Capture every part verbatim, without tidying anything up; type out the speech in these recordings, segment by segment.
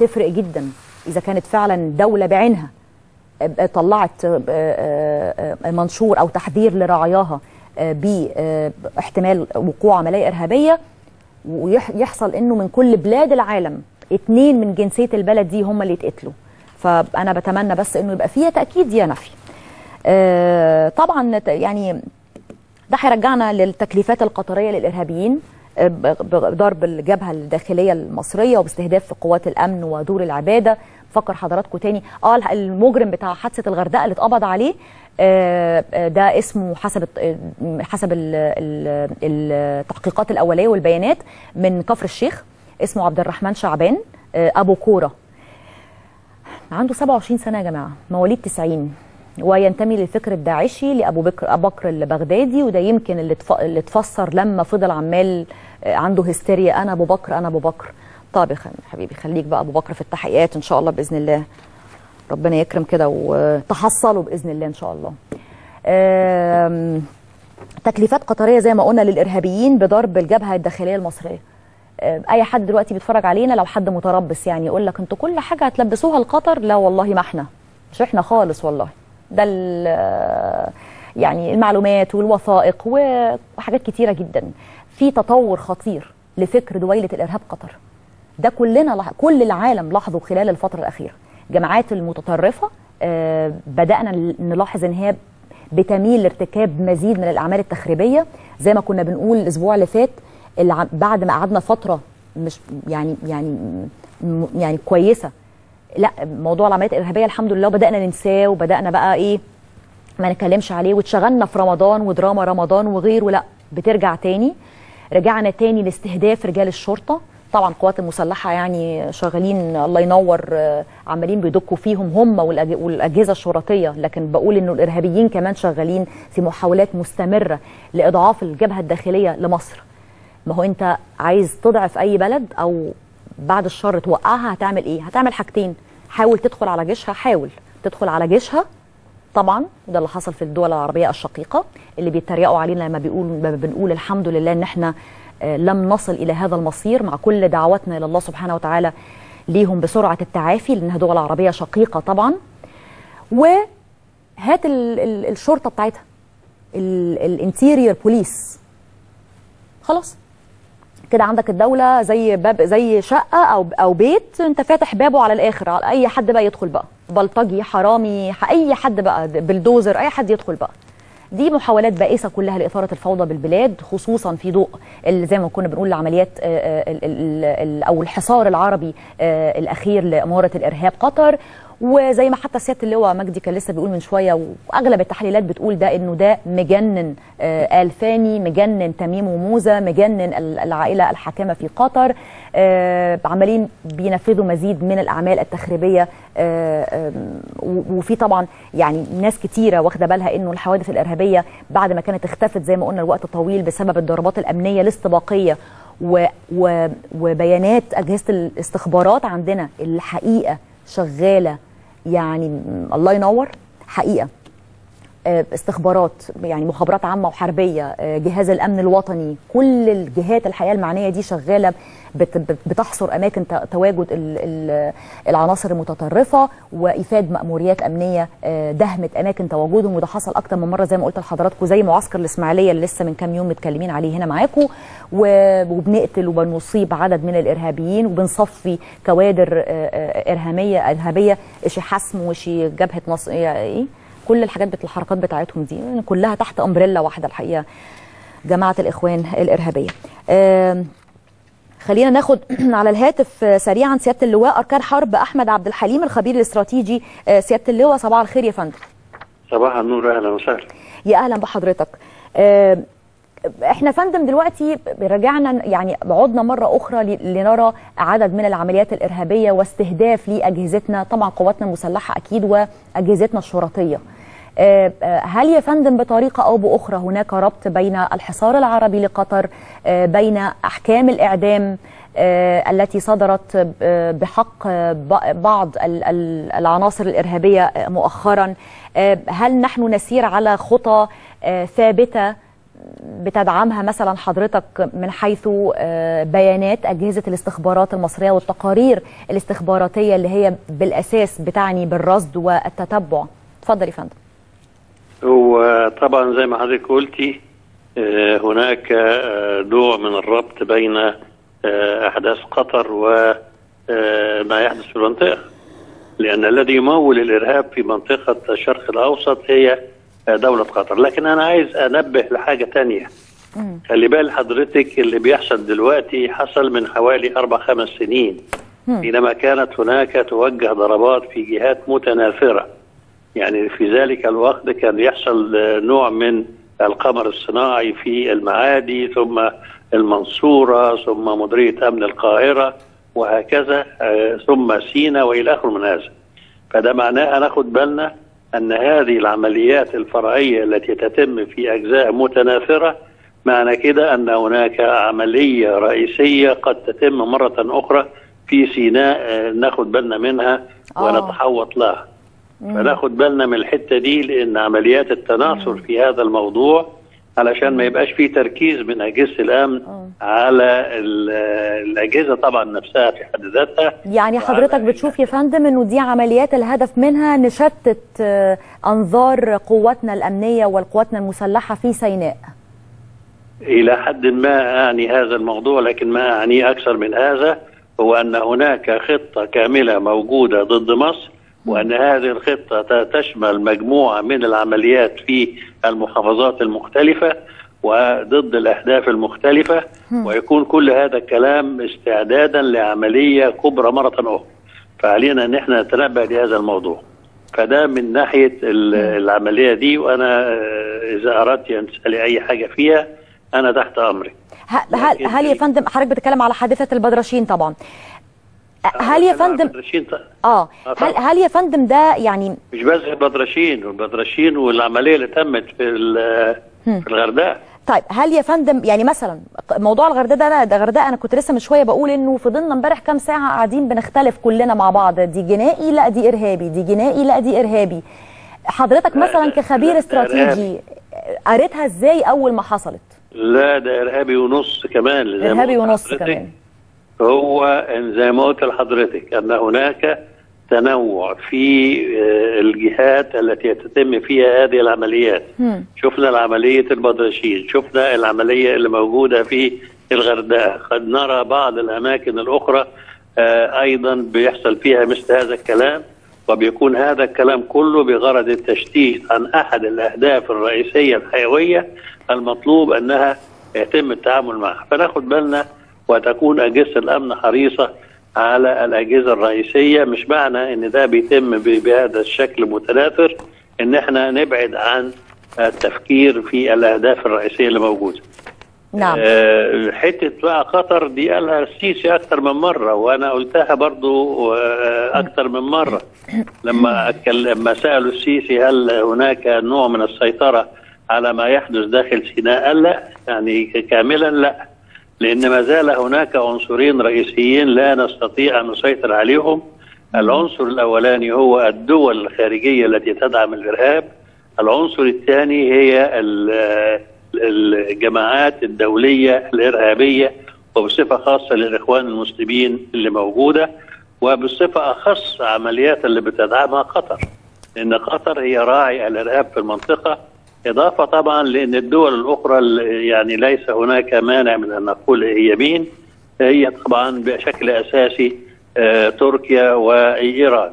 تفرق جدا إذا كانت فعلا دولة بعينها طلعت منشور أو تحذير لرعاياها باحتمال وقوع عملية إرهابية، ويحصل إنه من كل بلاد العالم اتنين من جنسية البلد دي هم اللي يتقتلوا. فأنا بتمنى بس إنه يبقى فيها تأكيد يا نفي. طبعا يعني ده هيرجعنا للتكليفات القطرية للإرهابيين بضرب الجبهه الداخليه المصريه وباستهداف قوات الامن ودور العباده. فكر حضراتكم تاني، اه المجرم بتاع حادثه الغردقه اللي اتقبض عليه ده اسمه حسب حسب التحقيقات الاوليه والبيانات من كفر الشيخ، اسمه عبد الرحمن شعبان ابو كوره، عنده سبعة وعشرين سنه يا جماعه، مواليد تسعين، وينتمي للفكر الداعشي لابو بكر ابو بكر البغدادي. وده يمكن اللي اللي اتفسر لما فضل عمال عنده هستيريا، انا ابو بكر انا ابو بكر. طب يا حبيبي خليك بقى ابو بكر في التحقيقات ان شاء الله، باذن الله ربنا يكرم كده وتحصلوا باذن الله ان شاء الله. تكليفات قطريه زي ما قلنا للارهابيين بضرب الجبهه الداخليه المصريه. اي حد دلوقتي بيتفرج علينا لو حد متربص يعني يقول لك انتوا كل حاجه هتلبسوها لقطر، لا والله ما احنا مش احنا خالص والله. ده يعني المعلومات والوثائق وحاجات كتيرة جدا. في تطور خطير لفكر دويلة الإرهاب قطر، ده كلنا كل العالم لاحظوا خلال الفترة الأخيرة. جماعات المتطرفة بدأنا نلاحظ إن هي بتميل لارتكاب مزيد من الأعمال التخريبية، زي ما كنا بنقول الأسبوع اللي فات بعد ما قعدنا فترة مش يعني يعني يعني كويسة، لا موضوع العمليات الارهابيه الحمد لله بدانا ننساه وبدانا بقى ايه ما نتكلمش عليه، واتشغلنا في رمضان ودراما رمضان وغيره. لا بترجع تاني، رجعنا تاني لاستهداف رجال الشرطه، طبعا القوات المسلحه يعني شغالين الله ينور عمالين بيدقوا فيهم هم والاجهزه الشرطيه، لكن بقول انه الارهابيين كمان شغالين في محاولات مستمره لاضعاف الجبهه الداخليه لمصر. ما هو انت عايز تضعف اي بلد او بعد الشر توقعها، هتعمل ايه؟ هتعمل حاجتين، حاول تدخل على جيشها، حاول تدخل على جيشها طبعا، وده اللي حصل في الدول العربيه الشقيقه اللي بيتريقوا علينا لما بيقولوا لما بنقول الحمد لله ان احنا لم نصل الى هذا المصير مع كل دعواتنا الى الله سبحانه وتعالى ليهم بسرعه التعافي، لانها دول عربيه شقيقه طبعا. وهات الشرطه بتاعتها الانتيريور بوليس، خلاص كده عندك الدولة زي باب زي شقة أو أو بيت أنت فاتح بابه على الآخر، على أي حد بقى يدخل بقى، بلطجي حرامي أي حد بقى، بلدوزر أي حد يدخل بقى. دي محاولات بائسة كلها لإثارة الفوضى بالبلاد، خصوصا في ضوء زي ما كنا بنقول العمليات أو الحصار العربي الأخير لإمارة الإرهاب قطر. وزي ما حتى سيادة اللواء مجدي كان لسه بيقول من شوية، وأغلب التحليلات بتقول ده إنه ده مجنن آل ثاني، مجنن تميم وموزة، مجنن العائلة الحاكمة في قطر، عمالين بينفذوا مزيد من الأعمال التخريبية. وفي طبعا يعني ناس كتيرة واخدة بالها إنه الحوادث الإرهابية بعد ما كانت اختفت زي ما قلنا لوقت طويل بسبب الضربات الأمنية الاستباقية و و وبيانات أجهزة الاستخبارات عندنا، الحقيقة شغالة يعني الله ينور، حقيقة استخبارات يعني مخابرات عامة وحربية، جهاز الأمن الوطني، كل الجهات الحقيقة المعنية دي شغالة بتحصر أماكن تواجد العناصر المتطرفة وإفاد مأموريات أمنية دهمت أماكن تواجدهم. وده حصل أكتر من مرة زي ما قلت لحضراتكم، زي معسكر الإسماعيلية اللي لسه من كام يوم متكلمين عليه هنا معاكم، وبنقتل وبنصيب عدد من الإرهابيين وبنصفي كوادر إرهابية إرهابية شي حسم وشي جبهة مصر، إيه كل الحاجات بتاع الحركات بتاعتهم دي كلها تحت امبريلا واحده الحقيقه جماعه الاخوان الارهابيه. خلينا ناخد على الهاتف سريعا سياده اللواء اركان حرب احمد عبد الحليم الخبير الاستراتيجي. سياده اللواء صباح الخير يا فندم. صباح النور، اهلا وسهلا. يا اهلا بحضرتك. احنا فندم دلوقتي رجعنا يعني عدنا مره اخرى لنرى عدد من العمليات الارهابيه واستهداف لاجهزتنا طبعا قواتنا المسلحه اكيد واجهزتنا الشرطيه. هل يا فندم بطريقه او باخرى هناك ربط بين الحصار العربي لقطر، بين احكام الاعدام التي صدرت بحق بعض العناصر الارهابيه مؤخرا؟ هل نحن نسير على خطى ثابته بتدعمها مثلا حضرتك من حيث بيانات أجهزة الاستخبارات المصرية والتقارير الاستخباراتية اللي هي بالأساس بتعني بالرصد والتتبع؟ اتفضل يا فندم. وطبعا زي ما حضرتك قلتي هناك نوع من الربط بين أحداث قطر وما يحدث في المنطقة، لأن الذي يمول الإرهاب في منطقة الشرق الأوسط هي دولة قطر. لكن أنا عايز أنبه لحاجة تانية. خلي بال حضرتك اللي بيحصل دلوقتي حصل من حوالي أربع خمس سنين، حينما كانت هناك توجه ضربات في جهات متنافرة. يعني في ذلك الوقت كان يحصل نوع من القمر الصناعي في المعادي، ثم المنصورة، ثم مديرية أمن القاهرة، وهكذا ثم سينا وإلى آخر من هذا. فده معناه ناخد بالنا أن هذه العمليات الفرعية التي تتم في أجزاء متنافرة معنى كده أن هناك عملية رئيسية قد تتم مرة أخرى في سيناء ناخد بالنا منها ونتحوط لها. فناخد بالنا من الحتة دي، لأن عمليات التناصر في هذا الموضوع علشان ما يبقاش فيه تركيز من أجهزة الأمن على الأجهزة طبعا نفسها في حد ذاتها. يعني حضرتك بتشوف يا فندم أنه دي عمليات الهدف منها نشتت أنظار قواتنا الأمنية والقواتنا المسلحة في سيناء؟ إلى حد ما أعني هذا الموضوع، لكن ما أعني أكثر من هذا هو أن هناك خطة كاملة موجودة ضد مصر، وأن هذه الخطة تشمل مجموعة من العمليات في المحافظات المختلفة وضد الأهداف المختلفة، ويكون كل هذا الكلام استعدادا لعملية كبرى مرة أخرى. فعلينا أن احنا نتنبه لهذا الموضوع. فده من ناحية العملية دي، وأنا إذا أردت أن تسألي أي حاجة فيها أنا تحت أمرك. هل هل يا فندم حضرتك بتتكلم على حادثة البدرشين طبعا؟ هل يا فندم اه هل هل يا فندم ده يعني مش بس البدرشين والبدرشين والعمليه اللي تمت في في الغردقه؟ طيب هل يا فندم يعني مثلا موضوع الغردقه ده ده الغردقه انا كنت لسه من شويه بقول انه فضلنا امبارح كام ساعه قاعدين بنختلف كلنا مع بعض، دي جنائي لا دي ارهابي، دي جنائي لا دي ارهابي. حضرتك مثلا كخبير استراتيجي قريتها ازاي اول ما حصلت؟ لا ده ارهابي ونص كمان. ارهابي ونص كمان. هو زي ما قلت لحضرتك أن هناك تنوع في الجهات التي تتم فيها هذه العمليات. شفنا العملية البدرشين، شفنا العملية اللي موجودة في الغردقة، قد نرى بعض الأماكن الأخرى أيضا بيحصل فيها مثل هذا الكلام، وبيكون هذا الكلام كله بغرض التشتيت عن أحد الأهداف الرئيسية الحيوية المطلوب أنها يتم التعامل معها. فناخد بالنا، وتكون أجهزة الأمن حريصة على الأجهزة الرئيسية. مش معنى إن ده بيتم بهذا الشكل متناثر إن إحنا نبعد عن التفكير في الأهداف الرئيسية اللي موجودة. نعم. أه حتة بقى قطر دي قالها السيسي أكتر من مرة، وأنا قلتها برضو أكتر من مرة لما لما سألوا السيسي هل هناك نوع من السيطرة على ما يحدث داخل سيناء؟ قال لا، يعني كاملا لا، لأن ما زال هناك عنصرين رئيسيين لا نستطيع أن نسيطر عليهم. العنصر الأولاني هو الدول الخارجية التي تدعم الإرهاب، العنصر الثاني هي الجماعات الدولية الإرهابية، وبصفة خاصة للإخوان المسلمين اللي موجودة، وبصفة أخص عمليات اللي بتدعمها قطر، لأن قطر هي راعي الإرهاب في المنطقة. إضافة طبعا لأن الدول الأخرى يعني ليس هناك مانع من أن نقول هي مين، هي طبعا بشكل أساسي تركيا وإيران.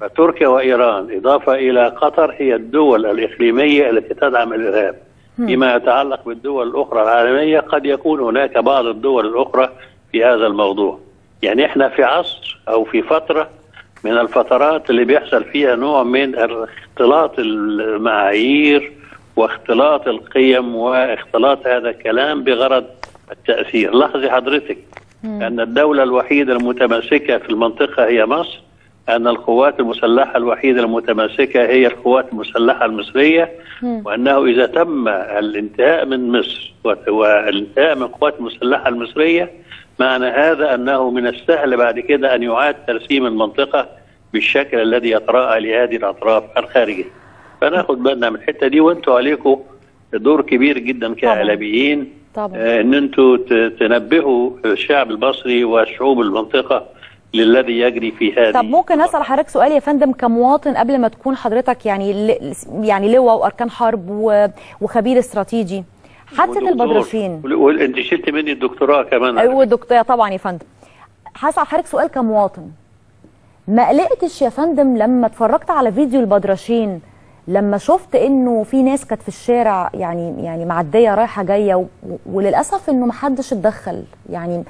فتركيا وإيران إضافة إلى قطر هي الدول الإقليمية التي تدعم الإرهاب. فيما يتعلق بالدول الأخرى العالمية قد يكون هناك بعض الدول الأخرى في هذا الموضوع. يعني إحنا في عصر أو في فترة من الفترات اللي بيحصل فيها نوع من اختلاط المعايير واختلاط القيم واختلاط هذا الكلام بغرض التأثير. لاحظي حضرتك مم. أن الدولة الوحيدة المتماسكة في المنطقة هي مصر، أن القوات المسلحة الوحيدة المتماسكة هي القوات المسلحة المصرية، مم. وأنه إذا تم الانتهاء من مصر والانتهاء من القوات المسلحة المصرية معنى هذا أنه من السهل بعد كده أن يعاد ترسيم المنطقة بالشكل الذي يتراءى لهذه الأطراف الخارجية. فناخد بالنا من الحته دي، وانتوا عليكم دور كبير جدا كإعلاميين ان انتوا تنبهوا الشعب المصري وشعوب المنطقه للذي يجري في هذه. طب ممكن اسال حضرتك سؤال يا فندم كمواطن قبل ما تكون حضرتك يعني يعني لواء واركان حرب وخبير استراتيجي؟ حادثه البدرفين وانت شلت مني الدكتوراه كمان. ايوه الدكتوراه طبعا يا فندم. هسال حضرتك سؤال كمواطن، ما قلقتش يا فندم لما اتفرجت على فيديو البدرشين لما شفت انه في ناس كانت في الشارع يعني يعني معديه رايحه جايه و... وللاسف انه ما حدش اتدخل؟ يعني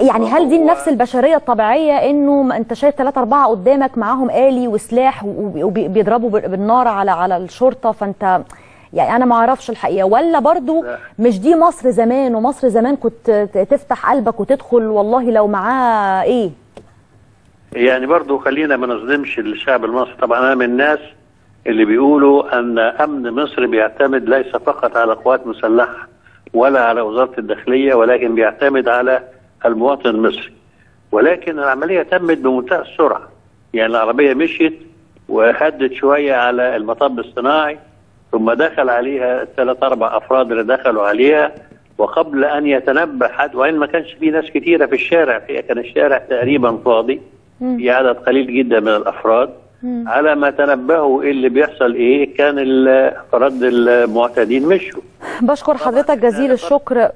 يعني هل دي النفس البشريه الطبيعيه انه انت شايف ثلاثه اربعه قدامك معاهم آلي وسلاح وبيضربوا بالنار على على الشرطه، فانت يعني انا ما اعرفش الحقيقه، ولا برضو مش دي مصر زمان؟ ومصر زمان كنت تفتح قلبك وتدخل والله لو معاه ايه. يعني برضو خلينا ما نظلمش الشعب المصري. طبعا انا من الناس اللي بيقولوا ان امن مصر بيعتمد ليس فقط على قوات مسلحه ولا على وزاره الداخليه، ولكن بيعتمد على المواطن المصري. ولكن العمليه تمت بمنتهى السرعه، يعني العربيه مشيت وهدت شويه على المطب الصناعي ثم دخل عليها ثلاث اربع افراد اللي دخلوا عليها، وقبل ان يتنبه حد، وان ما كانش في ناس كثيره في الشارع، كان الشارع تقريبا فاضي في عدد قليل جدا من الافراد، على ما تنبهوا ايه اللي بيحصل ايه كان الافراد المعتدين مشوا. بشكر حضرتك جزيل الشكر.